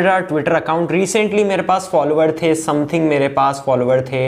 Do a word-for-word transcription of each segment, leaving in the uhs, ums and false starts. मेरा Twitter account recently मेरे पास follower थे समथिंग मेरे पास फॉलोअर थे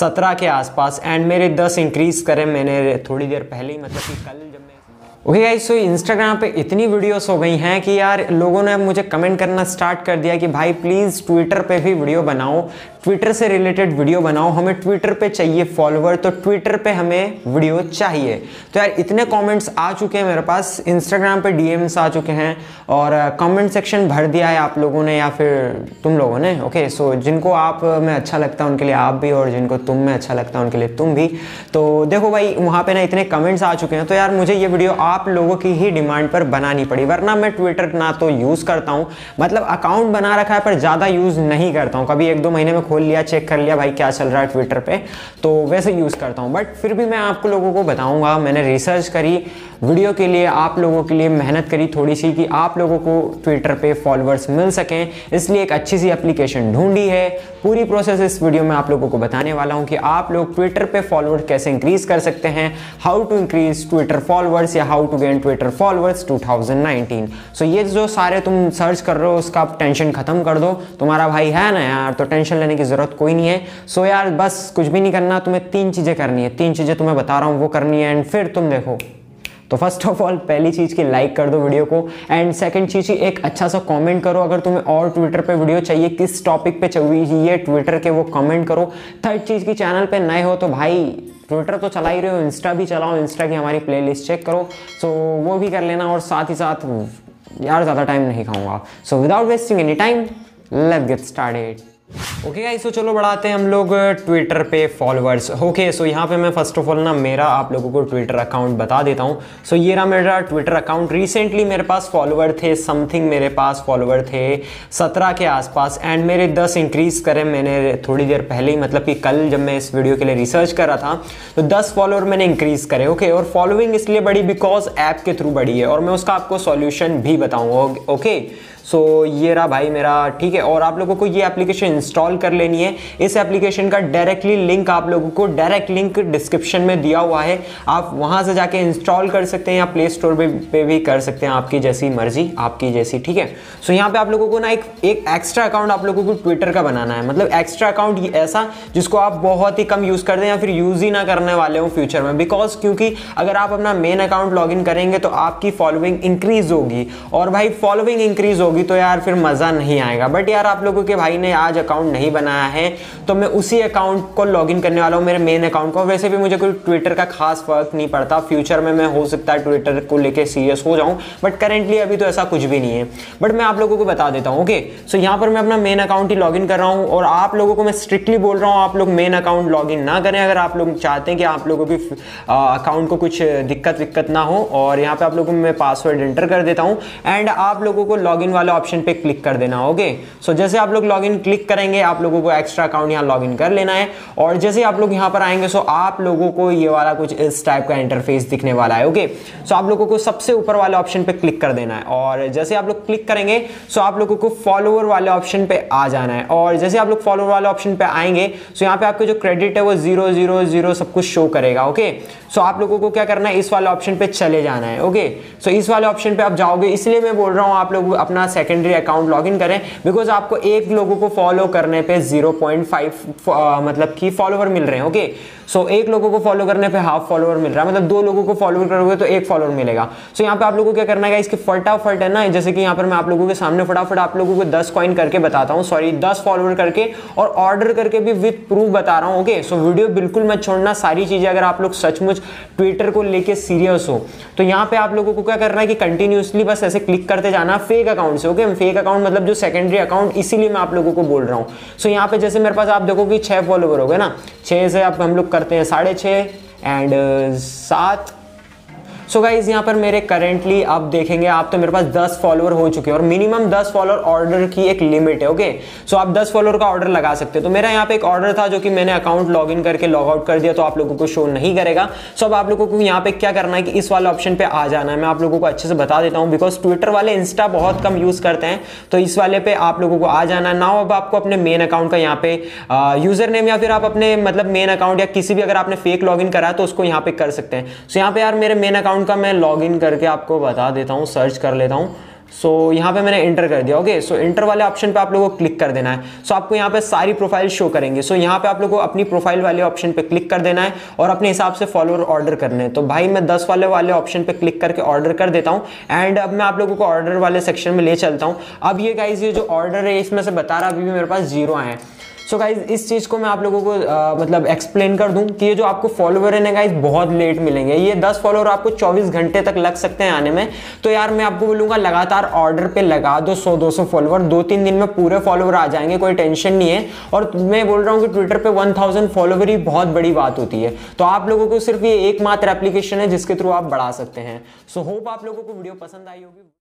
सत्रह के आसपास एंड मेरे दस इंक्रीज़ करें मैंने थोड़ी देर पहले ही, मतलब कि कल जब मैं ओके गाइस सो इंस्टाग्राम पे इतनी वीडियोस हो गई हैं कि यार लोगों ने मुझे कमेंट करना स्टार्ट कर दिया कि भाई प्लीज़ ट्विटर पे भी वीडियो बनाओ, ट्विटर से रिलेटेड वीडियो बनाओ, हमें ट्विटर पे चाहिए फॉलोअर, तो ट्विटर पे हमें वीडियो चाहिए। तो यार इतने कमेंट्स आ चुके हैं मेरे पास, इंस्टाग्राम पे डीएम्स आ चुके हैं और कमेंट सेक्शन भर दिया है आप लोगों ने या फिर तुम लोगों ने। ओके सो जिनको आप में अच्छा लगता है उनके लिए आप भी और जिनको तुम में अच्छा लगता है उनके लिए तुम भी। तो देखो भाई वहाँ पर ना इतने कमेंट्स आ चुके हैं तो यार मुझे ये वीडियो आप लोगों की ही डिमांड पर बनानी पड़ी, वरना मैं ट्विटर ना तो यूज़ करता हूँ, मतलब अकाउंट बना रखा है पर ज़्यादा यूज़ नहीं करता हूँ, कभी एक दो महीने में खोल लिया चेक कर लिया भाई क्या चल रहा है ट्विटर पे, तो वैसे यूज़ करता हूँ। बट फिर भी मैं आप लोगों को बताऊँगा, मैंने रिसर्च करी वीडियो के लिए, आप लोगों के लिए मेहनत करी थोड़ी सी कि आप लोगों को ट्विटर पे फॉलोअर्स मिल सकें, इसलिए एक अच्छी सी एप्लीकेशन ढूंढी है। पूरी प्रोसेस इस वीडियो में आप लोगों को बताने वाला हूँ कि आप लोग ट्विटर पे फॉलोअर्स कैसे इंक्रीज़ कर सकते हैं, how to increase Twitter followers या how to gain Twitter followers two thousand nineteen. So ये जो सारे तुम सर्च कर रहे हो उसका आप टेंशन खत्म कर दो, तुम्हारा भाई है ना यार तो टेंशन लेने की ज़रूरत कोई नहीं है। सो यार बस कुछ भी नहीं करना, तुम्हें तीन चीज़ें करनी है, तीन चीज़ें तुम्हें बता रहा हूँ वो करनी है एंड फिर तुम देखो। तो फर्स्ट ऑफ ऑल पहली चीज़ की लाइक कर दो वीडियो को एंड सेकंड चीज़ की एक अच्छा सा कमेंट करो अगर तुम्हें और ट्विटर पे वीडियो चाहिए किस टॉपिक पे चाहिए ट्विटर के वो कमेंट करो। थर्ड चीज़ की चैनल पे नए हो तो भाई ट्विटर तो चला ही रहे हो, इंस्टा भी चलाओ, इंस्टा की हमारी प्लेलिस्ट चेक करो सो so, वो भी कर लेना। और साथ ही साथ यार ज़्यादा टाइम नहीं खाऊंगा so without wasting any time let's get started. Okay guys so चलो बढ़ाते हैं हम लोग ट्विटर पे फॉलोअर्स। ओके सो यहाँ पे मैं फर्स्ट ऑफ ऑल ना मेरा आप लोगों को ट्विटर अकाउंट बता देता हूँ। सो so, ये रहा मेरा ट्विटर अकाउंट, रिसेंटली मेरे पास फॉलोअर थे समथिंग मेरे पास फॉलोअर थे सत्रह के आसपास एंड मेरे दस इंक्रीज़ करें मैंने थोड़ी देर पहले ही, मतलब कि कल जब मैं इस वीडियो के लिए रिसर्च कर रहा था तो दस फॉलोअर मैंने इंक्रीज़ करे। Okay okay? और फॉलोइंग इसलिए बढ़ी बिकॉज ऐप के थ्रू बढ़ी है और मैं उसका आपको सॉल्यूशन भी बताऊँगा। ओके सो so, ये रहा भाई मेरा, ठीक है। और आप लोगों को ये एप्लीकेशन इंस्टॉल कर लेनी है, इस एप्लीकेशन का डायरेक्टली लिंक आप लोगों को डायरेक्ट लिंक डिस्क्रिप्शन में दिया हुआ है, आप वहां से जाके इंस्टॉल कर सकते हैं या प्ले स्टोर पे भी कर सकते हैं, आपकी जैसी मर्जी आपकी जैसी, ठीक है। सो so, यहाँ पे आप लोगों को ना एक एक एक्स्ट्रा अकाउंट आप लोगों को ट्विटर का बनाना है, मतलब एक्स्ट्रा अकाउंट ऐसा जिसको आप बहुत ही कम यूज़ कर दें या फिर यूज़ ही ना करने वाले हो फ्यूचर में, बिकॉज क्योंकि अगर आप अपना मेन अकाउंट लॉग इन करेंगे तो आपकी फॉलोइंग इंक्रीज़ होगी और भाई फॉलोइंग इंक्रीज़ तो यार फिर मज़ा नहीं आएगा। बट यार आप लोगों के भाई ने आज अकाउंट नहीं बनाया है तो मैं उसी अकाउंट को लॉगिन करने वाला हूँ, मेरे मेन अकाउंट को। वैसे भी मुझे कोई ट्विटर का खास फर्क नहीं पड़ता, फ्यूचर में मैं हो सकता है ट्विटर को लेके सीरियस हो जाऊँ बट करेंटली अभी तो ऐसा कुछ भी नहीं है, बट मैं आप लोगों को बता देता हूँ। ओके सो यहाँ पर मैं अपना मेन अकाउंट ही लॉगिन कर रहा हूँ और आप लोगों को मैं स्ट्रिक्टली बोल रहा हूँ आप लोग मेन अकाउंट लॉगिन ना करें अगर आप लोग चाहते हैं कि आप लोगों की अकाउंट को कुछ दिक्कत विक्कत ना हो। और यहाँ पर आप लोगों को मैं पासवर्ड एंटर कर देता हूँ एंड आप लोगों को लॉगिन वाला ऑप्शन पे क्लिक कर देना। ओके सो जैसे आप लोग लॉगिन क्लिक करेंगे आप लोगों को एक्स्ट्रा अकाउंट यहाँ लॉगिन कर लेना है और जैसे आप लोग यहाँ पर आएंगे सो आप लोगों को ये वाला कुछ इस टाइप का इंटरफेस दिखने वाला है। ओके सो आप लोगों को सबसे ऊपर वाले ऑप्शन पे क्लिक कर देना है और जैसे आप लोग क्लिक करेंगे सो आप लोगों को फॉलोअर वाले ऑप्शन पे आ जाना है और जैसे आप लोग फॉलोअर वाले ऑप्शन पे आएंगे सो यहाँ पे आपके जो क्रेडिट है वो जीरो जीरो जीरो सब कुछ शो करेगा। ओके सो आप लोगों को क्या करना है इस वाले ऑप्शन पे चले जाना है। ओके सो इस वाले ऑप्शन पे आप जाओगे, इसलिए मैं बोल रहा हूँ आप लोग अपना सेकेंडरी अकाउंट लॉगिन करें बिकॉज आपको एक लोगों को फॉलो करने पे जीरो पॉइंट फाइव आ, मतलब कि फॉलोवर मिल रहे हैं। ओके सो एक लोगों को फॉलो करने पे हाफ फॉलोवर मिल रहा है, मतलब दो लोगों को फॉलो करोगे तो एक फॉलोवर मिलेगा। सो यहाँ पे आप लोगों को क्या करना है इसके फटाफट है ना, जैसे कि यहाँ पर मैं आप लोगों के सामने फटाफट आप लोगों को दस कॉइन करके बताता हूँ, सॉरी दस फॉलोवर करके और ऑर्डर करके भी विथ प्रूफ बता रहा हूँ। ओके सो वीडियो बिल्कुल मत छोड़ना, सारी चीज़ें अगर आप लोग सचमुच ट्विटर को लेकर सीरियस हो तो यहाँ पे आप लोगों को क्या करना है कि कंटिन्यूसली बस ऐसे क्लिक करते जाना फेक अकाउंट से। Okay okay? फेक अकाउंट मतलब जो सेकेंडरी अकाउंट, इसीलिए मैं आप लोगों को बोल रहा हूं। सो so, यहां पे जैसे मेरे पास आप देखो कि छह फॉलोवर हो गए ना, छह से आप हम लोग करते हैं साढ़े छह एंड सात। सो गाइज यहाँ पर मेरे करेंटली आप देखेंगे आप तो मेरे पास दस फॉलोअर हो चुके हैं और मिनिमम दस फॉलोअर ऑर्डर की एक लिमिट है। ओके सो आप दस फॉलोअर का ऑर्डर लगा सकते हो, तो मेरा यहाँ पे एक ऑर्डर था जो कि मैंने अकाउंट लॉगिन करके लॉग आउट कर दिया तो आप लोगों को शो नहीं करेगा। सो अब आप लोगों को यहाँ पे क्या करना है कि इस वाले ऑप्शन पे आ जाना है, मैं आप लोगों को अच्छे से बता देता हूँ बिकॉज ट्विटर वाले इंस्टा बहुत कम यूज़ करते हैं तो इस वाले पे आप लोगों को आ जाना है ना। अब आपको अपने मेन अकाउंट का यहाँ पे यूजर नेम या फिर आप अपने मतलब मेन अकाउंट या किसी भी अगर आपने फेक लॉग इन करा तो उसको यहाँ पे कर सकते हैं। सो यहाँ पे यार मेरे मेन अकाउंट का मैं लॉगिन करके आपको बता देता हूँ, सर्च कर लेता हूँ। सो so, यहाँ पे मैंने एंटर कर दिया। ओके सो एंटर वाले ऑप्शन पे आप लोगों को क्लिक कर देना है। सो so, आपको यहाँ पे सारी प्रोफाइल शो करेंगे। सो so, यहाँ पे आप लोगों को अपनी प्रोफाइल वाले ऑप्शन पे क्लिक कर देना है और अपने हिसाब से फॉलोअर ऑर्डर करने हैं। तो भाई मैं दस वाले वाले ऑप्शन पे क्लिक करके ऑर्डर कर देता हूँ एंड अब मैं आप लोगों को ऑर्डर वाले सेक्शन में ले चलता हूँ। अब ये गाइज ये जो ऑर्डर है इसमें से बता रहा अभी भी मेरे पास जीरो आए हैं। सो गाइज इस चीज़ को मैं आप लोगों को आ, मतलब एक्सप्लेन कर दूं कि ये जो आपको फॉलोवर है ना गाइज बहुत लेट मिलेंगे। ये दस फॉलोवर आपको चौबीस घंटे तक लग सकते हैं आने में। तो यार मैं आपको बोलूँगा लगातार ऑर्डर पे लगा दो सौ दो सौ फॉलोवर, दो तीन दिन में पूरे फॉलोवर आ जाएंगे, कोई टेंशन नहीं है। और मैं बोल रहा हूँ कि ट्विटर पर वन थाउजेंड फॉलोवर ही बहुत बड़ी बात होती है। तो आप लोगों को सिर्फ ये एकमात्र एप्लीकेशन है जिसके थ्रू आप बढ़ा सकते हैं। सो होप आप लोगों को वीडियो पसंद आई होगी।